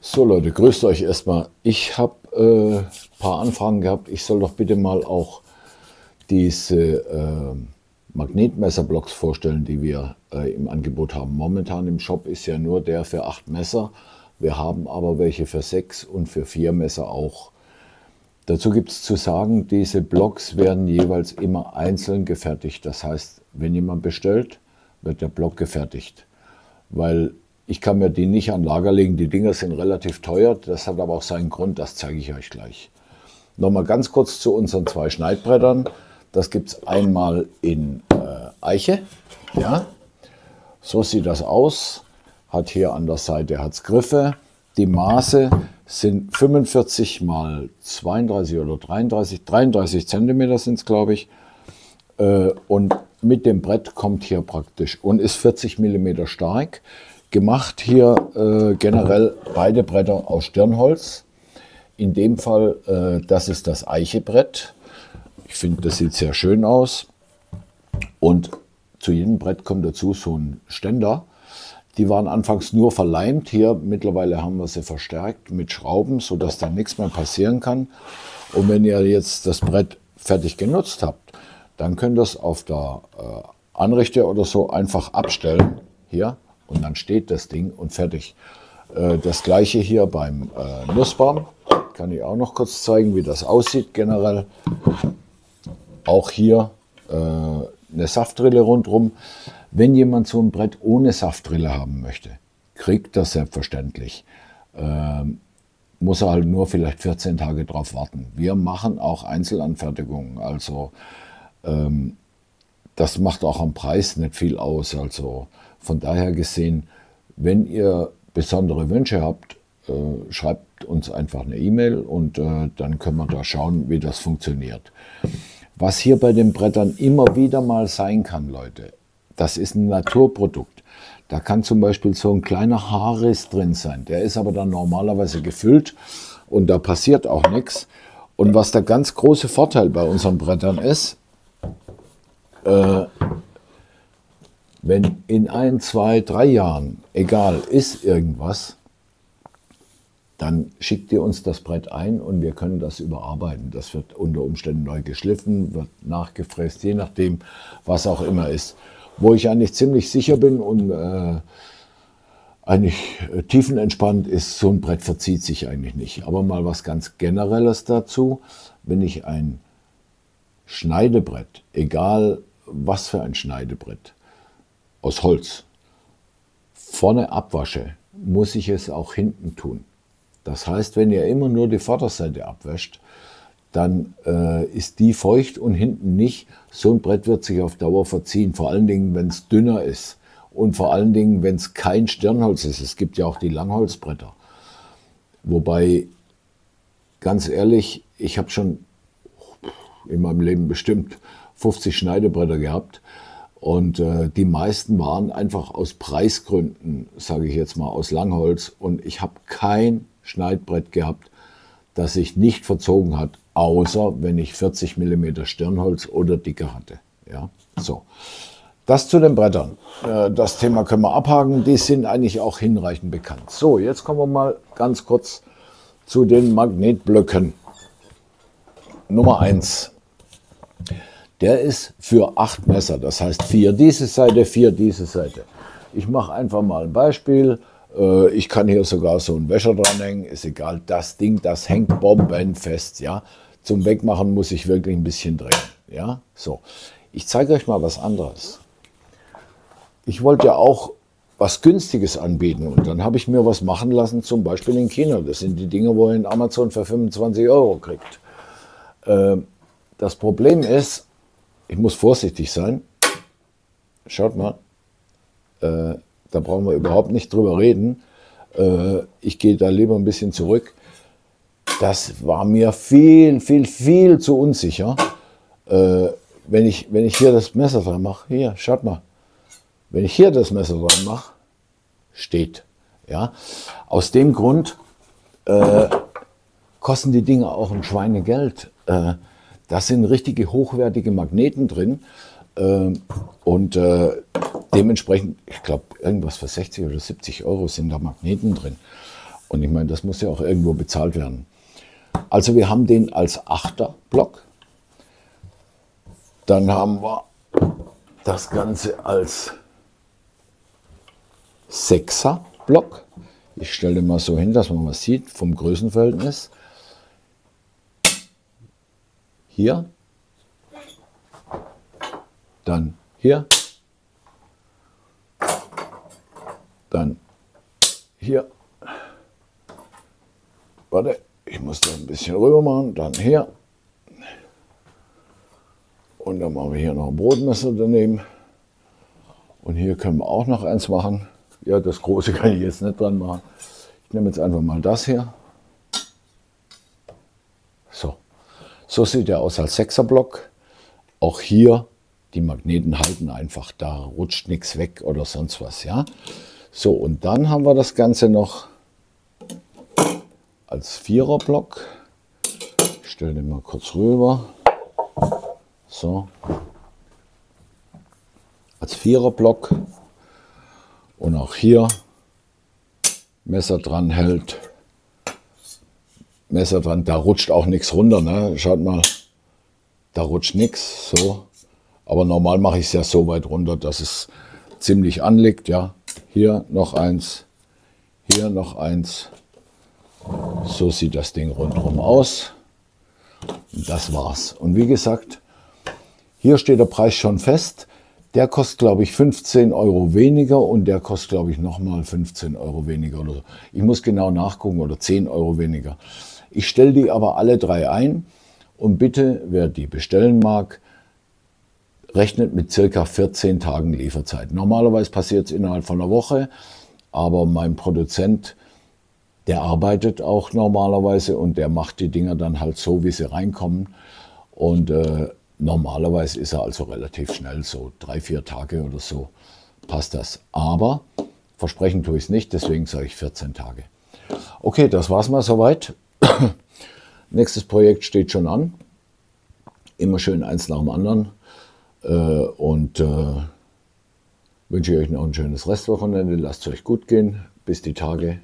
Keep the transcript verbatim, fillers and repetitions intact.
So Leute, grüßt euch erstmal. Ich habe ein äh, paar Anfragen gehabt, ich soll doch bitte mal auch diese äh, Magnetmesser Blocks vorstellen, die wir äh, im Angebot haben. Momentan im Shop ist ja nur der für acht Messer, wir haben aber welche für sechs und für vier Messer auch. Dazu gibt es zu sagen, diese Blocks werden jeweils immer einzeln gefertigt. Das heißt, wenn jemand bestellt, wird der Block gefertigt. Weil ich kann mir die nicht an Lager legen, die Dinger sind relativ teuer. Das hat aber auch seinen Grund, das zeige ich euch gleich. Nochmal ganz kurz zu unseren zwei Schneidbrettern. Das gibt es einmal in äh, Eiche. Ja. So sieht das aus. Hat hier an der Seite hat's Griffe. Die Maße sind fünfundvierzig mal zweiunddreißig oder dreiunddreißig, dreiunddreißig Zentimeter sind es, glaube ich. Und mit dem Brett kommt hier praktisch und ist vierzig Millimeter stark. Gemacht hier generell beide Bretter aus Stirnholz. In dem Fall, das ist das Eichebrett. Ich finde, das sieht sehr schön aus. Und zu jedem Brett kommt dazu so ein Ständer. Die waren anfangs nur verleimt, hier mittlerweile haben wir sie verstärkt mit Schrauben, sodass da nichts mehr passieren kann. Und wenn ihr jetzt das Brett fertig genutzt habt, dann könnt ihr es auf der äh, Anrichte oder so einfach abstellen, hier, und dann steht das Ding und fertig. Äh, das gleiche hier beim äh, Nussbaum, kann ich auch noch kurz zeigen, wie das aussieht generell. Auch hier äh, eine Saftrille rundherum. Wenn jemand so ein Brett ohne Saftrille haben möchte, kriegt das selbstverständlich. Ähm, muss er halt nur vielleicht vierzehn Tage drauf warten. Wir machen auch Einzelanfertigungen, also ähm, das macht auch am Preis nicht viel aus. Also von daher gesehen, wenn ihr besondere Wünsche habt, äh, schreibt uns einfach eine E-Mail und äh, dann können wir da schauen, wie das funktioniert. Was hier bei den Brettern immer wieder mal sein kann, Leute, das ist ein Naturprodukt. Da kann zum Beispiel so ein kleiner Haarriss drin sein. Der ist aber dann normalerweise gefüllt und da passiert auch nichts. Und was der ganz große Vorteil bei unseren Brettern ist, äh, wenn in ein, zwei, drei Jahren, egal, ist irgendwas, dann schickt ihr uns das Brett ein und wir können das überarbeiten. Das wird unter Umständen neu geschliffen, wird nachgefräst, je nachdem, was auch immer ist. Wo ich eigentlich ziemlich sicher bin und äh, eigentlich tiefenentspannt ist, so ein Brett verzieht sich eigentlich nicht. Aber mal was ganz Generelles dazu, wenn ich ein Schneidebrett, egal was für ein Schneidebrett, aus Holz, vorne abwasche, muss ich es auch hinten tun. Das heißt, wenn ihr immer nur die Vorderseite abwäscht, dann äh, ist die feucht und hinten nicht. So ein Brett wird sich auf Dauer verziehen, vor allen Dingen, wenn es dünner ist und vor allen Dingen, wenn es kein Stirnholz ist. Es gibt ja auch die Langholzbretter. Wobei, ganz ehrlich, ich habe schon in meinem Leben bestimmt fünfzig Schneidebretter gehabt und äh, die meisten waren einfach aus Preisgründen, sage ich jetzt mal, aus Langholz und ich habe kein Schneidbrett gehabt, das sich nicht verzogen hat, außer wenn ich vierzig Millimeter Stirnholz oder dicker hatte. Ja, so. Das zu den Brettern. Das Thema können wir abhaken. Die sind eigentlich auch hinreichend bekannt. So, jetzt kommen wir mal ganz kurz zu den Magnetblöcken. Nummer eins. Der ist für acht Messer. Das heißt vier diese Seite, vier diese Seite. Ich mache einfach mal ein Beispiel. Ich kann hier sogar so einen Wäscher dranhängen, ist egal, das Ding, das hängt bombenfest, ja. Zum Wegmachen muss ich wirklich ein bisschen drehen, ja. So, ich zeige euch mal was anderes. Ich wollte ja auch was Günstiges anbieten und dann habe ich mir was machen lassen, zum Beispiel in China. Das sind die Dinge, wo ihr in Amazon für fünfundzwanzig Euro kriegt. Das Problem ist, ich muss vorsichtig sein, schaut mal, äh, da brauchen wir überhaupt nicht drüber reden. Ich gehe da lieber ein bisschen zurück. Das war mir viel, viel, viel zu unsicher. Wenn ich, wenn ich hier das Messer dran mache, hier, schaut mal. Wenn ich hier das Messer dran mache, steht. Ja? Aus dem Grund äh, kosten die Dinger auch ein Schweinegeld. Äh, da sind richtige hochwertige Magneten drin. Äh, und äh, dementsprechend, ich glaube, irgendwas für sechzig oder siebzig Euro sind da Magneten drin. Und ich meine, das muss ja auch irgendwo bezahlt werden. Also wir haben den als achter Block. Dann haben wir das Ganze als sechser Block. Ich stelle den mal so hin, dass man mal sieht vom Größenverhältnis. Hier, dann hier, dann hier, warte, ich muss da ein bisschen rüber machen, dann hier und dann machen wir hier noch ein Brotmesser daneben und hier können wir auch noch eins machen. Ja, das große kann ich jetzt nicht dran machen. Ich nehme jetzt einfach mal das hier. So. So sieht er aus als sechser Block. Auch hier, die Magneten halten einfach, da rutscht nichts weg oder sonst was. Ja? So, und dann haben wir das Ganze noch als vierer Block. Ich stelle den mal kurz rüber. So. Als vierer Block. Und auch hier Messer dran hält. Messer dran, da rutscht auch nichts runter, ne? Schaut mal, da rutscht nichts, so. Aber normal mache ich es ja so weit runter, dass es ziemlich anliegt, ja. Hier noch eins, hier noch eins. So sieht das Ding rundherum aus. Und das war's. Und wie gesagt, hier steht der Preis schon fest. Der kostet, glaube ich, fünfzehn Euro weniger und der kostet, glaube ich, nochmal fünfzehn Euro weniger oder so. Ich muss genau nachgucken, oder zehn Euro weniger. Ich stelle die aber alle drei ein und bitte, wer die bestellen mag, rechnet mit circa vierzehn Tagen Lieferzeit. Normalerweise passiert es innerhalb von einer Woche, aber mein Produzent, der arbeitet auch normalerweise und der macht die Dinger dann halt so, wie sie reinkommen. Und äh, normalerweise ist er also relativ schnell, so drei, vier Tage oder so passt das. Aber versprechen tue ich es nicht, deswegen sage ich vierzehn Tage. Okay, das war es mal soweit. Nächstes Projekt steht schon an. Immer schön eins nach dem anderen. Und wünsche ich euch noch ein schönes Restwochenende. Lasst es euch gut gehen. Bis die Tage.